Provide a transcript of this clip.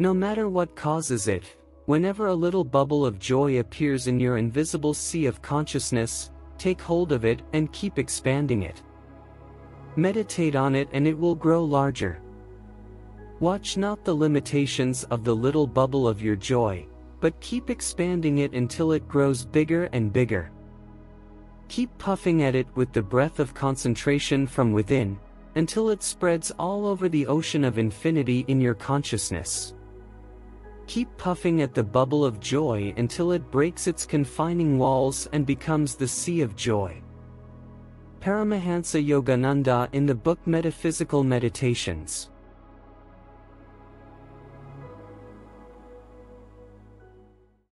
No matter what causes it, whenever a little bubble of joy appears in your invisible sea of consciousness, take hold of it and keep expanding it. Meditate on it and it will grow larger. Watch not the limitations of the little bubble of your joy, but keep expanding it until it grows bigger and bigger. Keep puffing at it with the breath of concentration from within, until it spreads all over the ocean of infinity in your consciousness. Keep puffing at the bubble of joy until it breaks its confining walls and becomes the sea of joy. Paramahansa Yogananda in the book Metaphysical Meditations.